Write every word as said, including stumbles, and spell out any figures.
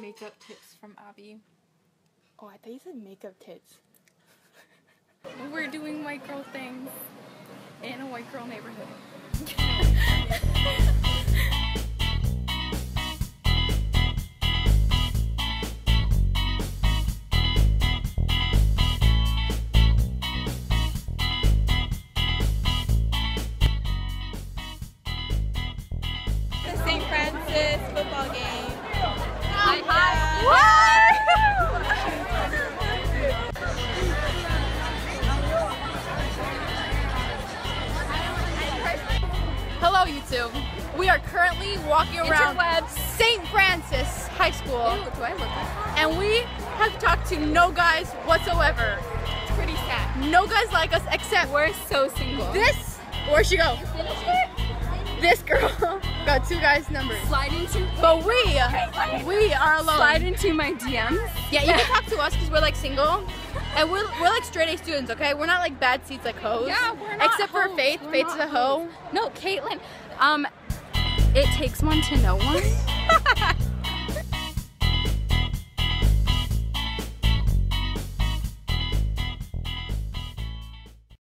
makeup tips from Abby. Oh, I thought you said makeup tips. We're doing white girl things in a white girl neighborhood. The Saint Francis football game. I have what? Hello YouTube. We are currently walking around Saint Francis High School. Ew, do I look like? And we have talked to no guys whatsoever. It's pretty sad. No guys like us except we're so single. This, where'd she go? This girl got two guys' numbers. Slide into But we we are alone. Slide into my D Ms. Yeah, you can talk to us because we're like single. And we're, we're like straight A students, okay? We're not like bad seats like hoes. Yeah, we're not Except hoes. for Faith. We're Faith's a hoe. Hoes. No, Caitlin. Um, it takes one to know one.